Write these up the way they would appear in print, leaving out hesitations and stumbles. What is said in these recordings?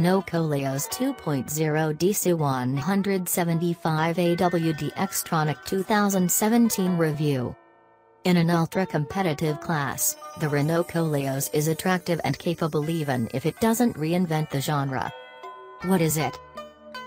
Renault Koleos 2.0 dCi 175 AWD Xtronic 2017 review. In an ultra-competitive class, the Renault Koleos is attractive and capable even if it doesn't reinvent the genre. What is it?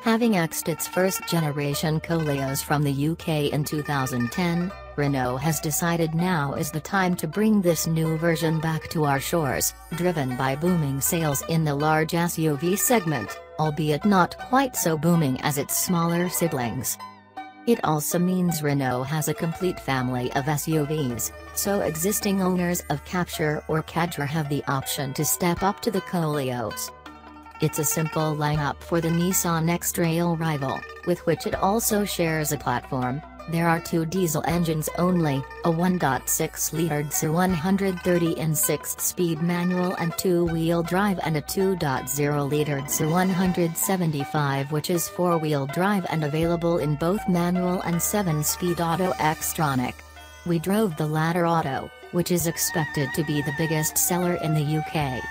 Having axed its first-generation Koleos from the UK in 2010, Renault has decided now is the time to bring this new version back to our shores, driven by booming sales in the large SUV segment, albeit not quite so booming as its smaller siblings. It also means Renault has a complete family of SUVs, so existing owners of Captur or Kadjar have the option to step up to the Koleos. It's a simple lineup for the Nissan X-Trail rival, with which it also shares a platform. There are two diesel engines only, a 1.6-liter dCi 130 1/6-speed manual and two-wheel drive, and a 2.0-liter dCi 175 which is four-wheel drive and available in both manual and 7-speed auto Xtronic. We drove the latter auto, which is expected to be the biggest seller in the UK.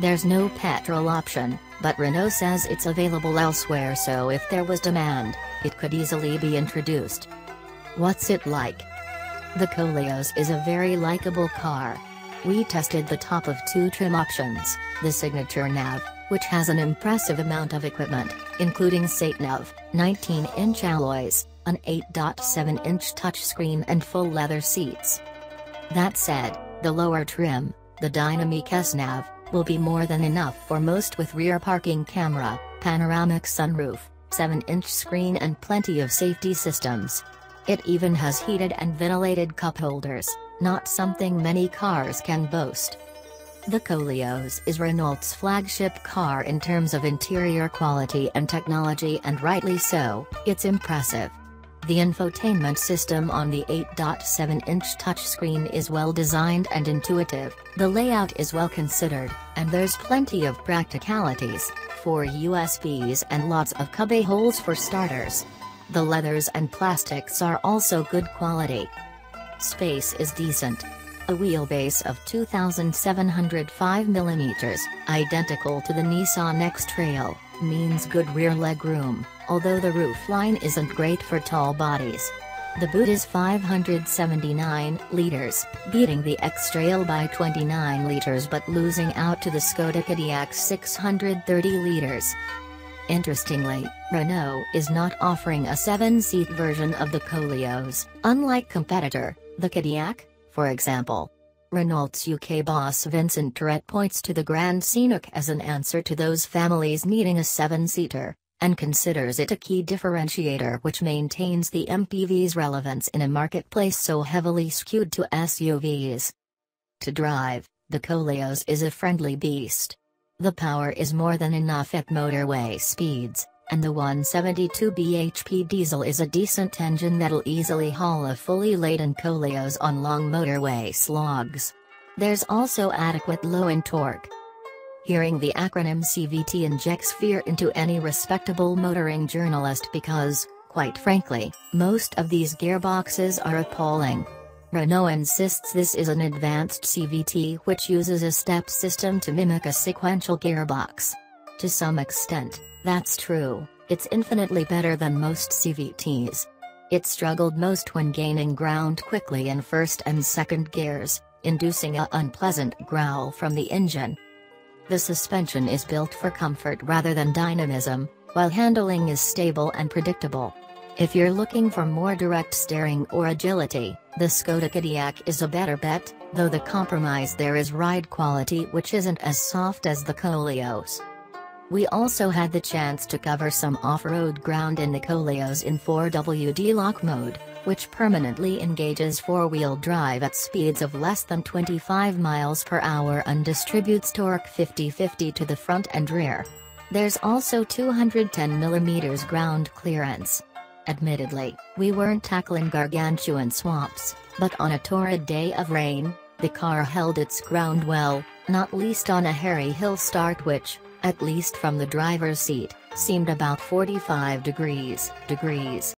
There's no petrol option, but Renault says it's available elsewhere, so if there was demand, it could easily be introduced. What's it like? The Koleos is a very likable car. We tested the top of two trim options, the Signature Nav, which has an impressive amount of equipment, including SatNav, 19-inch alloys, an 8.7-inch touchscreen and full leather seats. That said, the lower trim, the Dynamic S-Nav, will be more than enough for most, with rear parking camera, panoramic sunroof, 7-inch screen and plenty of safety systems. It even has heated and ventilated cup holders, not something many cars can boast. The Koleos is Renault's flagship car in terms of interior quality and technology, and rightly so, it's impressive. The infotainment system on the 8.7-inch touchscreen is well designed and intuitive, the layout is well considered, and there's plenty of practicalities, 4 USBs and lots of cubby holes for starters. The leathers and plastics are also good quality. Space is decent. A wheelbase of 2,705 mm, identical to the Nissan X-Trail, means good rear leg room, although the roofline isn't great for tall bodies. The boot is 579 liters, beating the X-Trail by 29 liters but losing out to the Skoda Kodiaq 630 liters. Interestingly, Renault is not offering a 7-seat version of the Koleos, unlike competitor, the Kodiaq, for example. Renault's UK boss Vincent Tourette points to the Grand Scenic as an answer to those families needing a 7-seater, and considers it a key differentiator which maintains the MPV's relevance in a marketplace so heavily skewed to SUVs. To drive, the Koleos is a friendly beast. The power is more than enough at motorway speeds, and the 172 bhp diesel is a decent engine that'll easily haul a fully laden Koleos on long motorway slogs. There's also adequate low-end torque. Hearing the acronym CVT injects fear into any respectable motoring journalist because, quite frankly, most of these gearboxes are appalling. Renault insists this is an advanced CVT which uses a step system to mimic a sequential gearbox. To some extent, that's true, it's infinitely better than most CVTs. It struggled most when gaining ground quickly in first and second gears, inducing an unpleasant growl from the engine. The suspension is built for comfort rather than dynamism, while handling is stable and predictable. If you're looking for more direct steering or agility, the Skoda Kodiaq is a better bet, though the compromise there is ride quality, which isn't as soft as the Koleos. We also had the chance to cover some off-road ground in the Koleos in 4WD lock mode, which permanently engages four-wheel drive at speeds of less than 25 miles per hour and distributes torque 50-50 to the front and rear. There's also 210 mm ground clearance. Admittedly, we weren't tackling gargantuan swamps, but on a torrid day of rain, the car held its ground well, not least on a hairy hill start which, at least from the driver's seat, seemed about 45 degrees.